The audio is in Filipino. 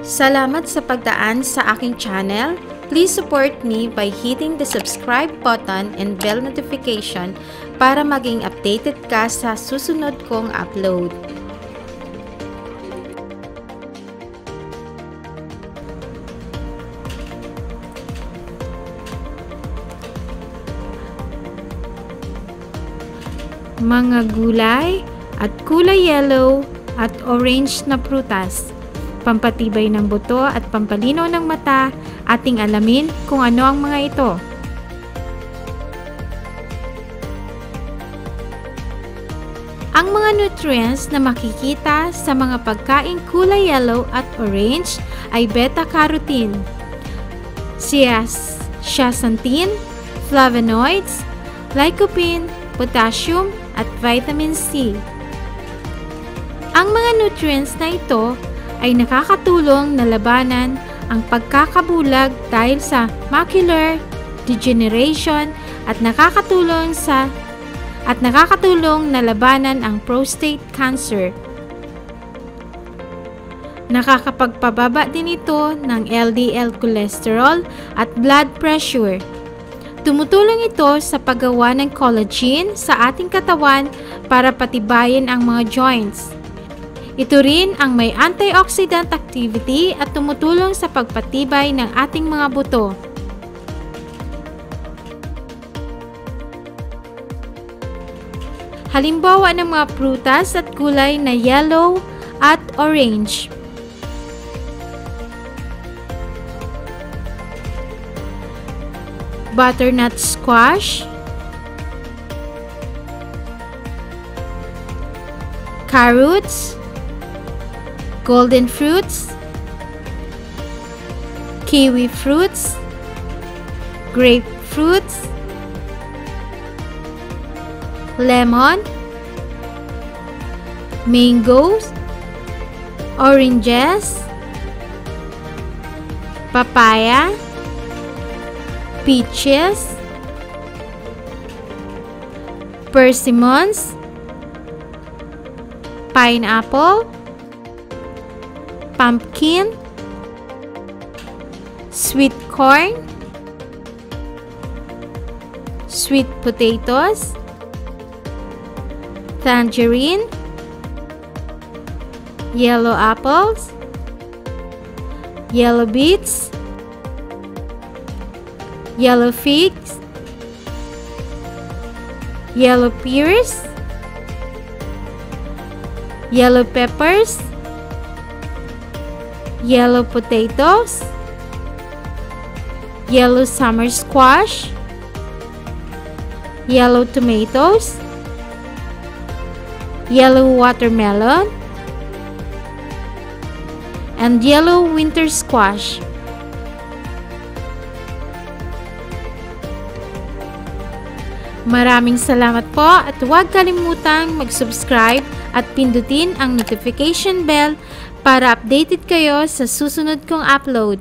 Salamat sa pagdaan sa aking channel. Please support me by hitting the subscribe button and bell notification para maging updated ka sa susunod kong upload. Mga gulay at kulay yellow at orange na prutas. Pampatibay ng buto at pampalinaw ng mata, ating alamin kung ano ang mga ito. Ang mga nutrients na makikita sa mga pagkain kulay yellow at orange ay beta-carotene, CS, chastanthin, flavonoids, lycopene, potassium, at vitamin C. Ang mga nutrients na ito ay nakakatulong na labanan ang pagkakabulag dahil sa macular degeneration at nakakatulong na labanan ang prostate cancer. Nakakapagpababa din ito ng LDL cholesterol at blood pressure. Tumutulong ito sa paggawa ng collagen sa ating katawan para patibayin ang mga joints. Ito rin ang may antioxidant activity at tumutulong sa pagpatibay ng ating mga buto. Halimbawa ng mga prutas at gulay na yellow at orange. Butternut squash, carrots, golden fruits, kiwi fruits, grape fruits, lemon, mangoes, oranges, papaya, peaches, persimmons, pineapple, pumpkin, sweet corn, sweet potatoes, tangerine, yellow apples, yellow beets, yellow figs, yellow pears, yellow peppers, yellow potatoes, yellow summer squash, yellow tomatoes, yellow watermelon, and yellow winter squash. Maraming salamat po at huwag kalimutang mag-subscribe at pindutin ang notification bell para updated kayo sa susunod kong upload.